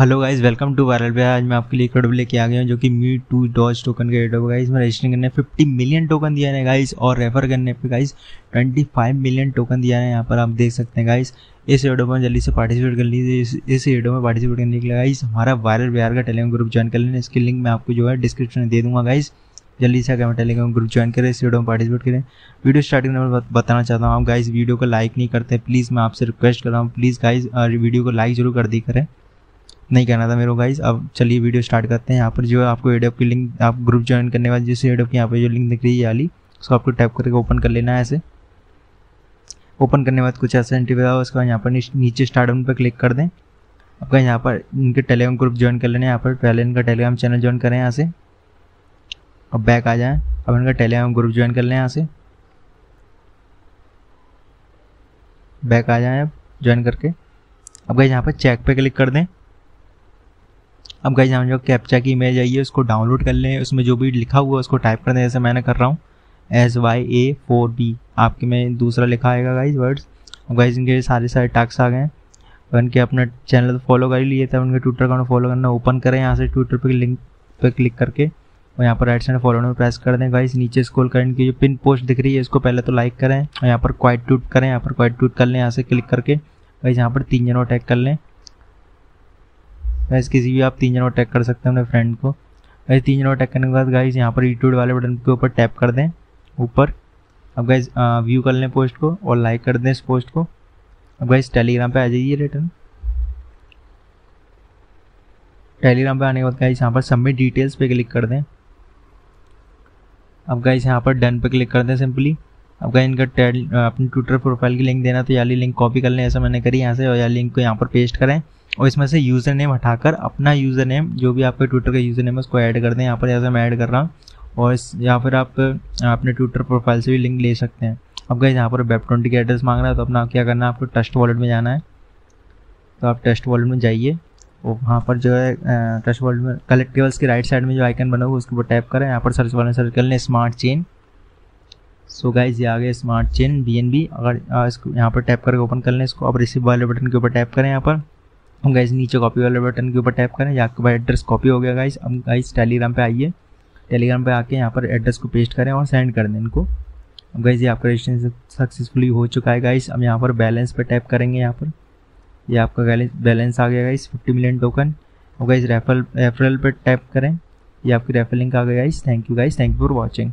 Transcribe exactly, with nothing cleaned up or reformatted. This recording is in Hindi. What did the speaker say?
Hello guys, welcome to viral Bazaar. आज मैं आपके लिए एक वीडियो लेके आ गया हूँ जो कि मीट टू डॉज टोकन का वीडियो होगा। इसमें रजिस्ट्रेशन करने पचास मिलियन टोकन दिया है गाइस, और रेफर करने पे गाइस पच्चीस मिलियन टोकन दिया है। यहाँ पर आप देख सकते हैं गाइस। इस वीडियो में जल्दी से पार्टिसिपेट कर लीजिए। इस वीडियो में पार्टिसिपेट करने के लिए गाइस हमारा वायरल बाजार का टेलीग्राम ग्रुप ज्वाइन कर लेना। इसकी लिंक मैं आपको जो है डिस्क्रिप्शन में दे दूँगा गाइस। जल्दी से अगर टेलीग्राम ग्रुप ज्वाइन करें, इस वीडियो में पार्टिसिपेट करें। वीडियो स्टार्टिंग में बताना चाहता हूँ, आप गाइस वीडियो को लाइक नहीं करते, प्लीज़ मैं आपसे रिक्वेस्ट कर रहा हूँ, प्लीज़ गाइस वीडियो को लाइक जरूर कर दी करें। नहीं कहना था मेरे को गाइस। अब चलिए वीडियो स्टार्ट करते हैं। यहाँ पर जो है आपको एडोब की लिंक, आप ग्रुप ज्वाइन करने वाले जिस एडोब की यहाँ पे जो लिंक दिख रही है वाली, उसको आपको टैप करके ओपन कर लेना है। ऐसे ओपन करने के बाद कुछ ऐसा इंटरव्यू आओ, उसके बाद यहाँ पर नीचे स्टार्ट बटन पर क्लिक कर दें। आपका यहाँ पर इनके टेलीग्राम ग्रुप ज्वाइन कर लेना। यहाँ पर पहले इनका टेलीग्राम चैनल ज्वाइन करें यहाँ से। अब बैक आ जाएँ, अब इनका टेलीग्राम ग्रुप ज्वाइन कर लें यहाँ से। बैक आ जाएँ अब ज्वाइन करके। अब गाइस यहाँ पर चेक पे क्लिक कर दें। अब गाइस यहाँ जो कैप्चा की इमेज आई है उसको डाउनलोड कर लें। उसमें जो भी लिखा हुआ है उसको टाइप कर दें, जैसे मैंने कर रहा हूँ S Y A four B. आपके में दूसरा लिखा आएगा गाइस वर्ड्स। अब गाइस इनके सारे सारे टास्क आ गए। उनके अपना चैनल फॉलो कर लिए थे, उनके ट्विटर अकाउंट फॉलो करना ओपन करें यहाँ से। ट्विटर पर लिंक पर क्लिक करके और यहाँ पर राइट साइड फॉलो में प्रेस कर दें गाइस। नीचे स्क्रॉल करें, इनकी जो पिन पोस्ट दिख रही है इसको पहले तो लाइक करें और यहाँ पर क्वाइट ट्वीट करें। यहाँ पर क्वाइट ट्वीट कर लें यहाँ से क्लिक करके। गाइस यहाँ पर तीन जनों टैग कर लें गाइस, किसी भी आप तीन जनों टैग कर सकते हैं अपने फ्रेंड को। गाइस तीन जनों टैग करने के बाद गाइस यहाँ पर यूट्यूब वाले बटन के ऊपर टैप कर दें ऊपर। अब गाइस व्यू कर लें पोस्ट को और लाइक कर दें इस पोस्ट को। अब गाइस टेलीग्राम पे आ जाइए रिटर्न। टेलीग्राम पे आने के बाद गाइस यहाँ पर सबमिट डिटेल्स पे क्लिक कर दें। अब गाइस यहाँ पर डन पे क्लिक कर दें सिंपली। अब गाइस इनका अपनी ट्विटर प्रोफाइल की लिंक देना, तो ये लिंक कॉपी कर लें ऐसा मैंने करी यहाँ से, और ये लिंक को यहाँ पर पेस्ट करें और इसमें से यूज़र नेम हटाकर अपना यूज़र नेम जो भी आपके ट्विटर का यूज़र नेम है उसको ऐड कर दें यहाँ पर, जैसे मैं ऐड कर रहा हूँ। और या फिर आप अपने ट्विटर प्रोफाइल से भी लिंक ले सकते हैं। अब गाइस यहाँ पर बेप ट्वेंटी का एड्रेस मांग रहा है, तो अपना क्या करना है, आपको ट्रस्ट वॉलेट में जाना है। तो आप ट्रस्ट वॉलेट में जाइए और वहाँ पर जो है ट्रस्ट वॉलेट में कलेक्टिवल्स के राइट साइड में जो आइकन बना हुआ उसके ऊपर टैप करें। यहाँ पर सर्च वॉलेट में सर्च कर लें स्मार्ट चेन। सो गाइस ये आ गए smart chain B N B. अगर इसको यहाँ पर टैप करके ओपन कर लें इसको। अब रिसीव वाले बटन के ऊपर टैप करें यहाँ पर। अब गाइस नीचे कॉपी वाले बटन के ऊपर टैप करें, या आपके पास एड्रेस कॉपी हो गया गाइस। अब गाइस टेलीग्राम पे आइए, टेलीग्राम पे आके यहाँ पर एड्रेस को पेस्ट करें और सेंड कर दें इनको। अब गाइस ये आपका रजिस्ट्रेशन सक्सेसफुली हो चुका है गाइस। अब यहाँ पर बैलेंस पे टैप करेंगे यहाँ पर, ये आपका बैलेंस आ गया गाइस पचास मिलियन टोकन। अब गाइस रेफरल रेफरल पर टैप करें, ये आपकी रेफरल लिंक आ गया guys. Thank you guys, thank you for watching.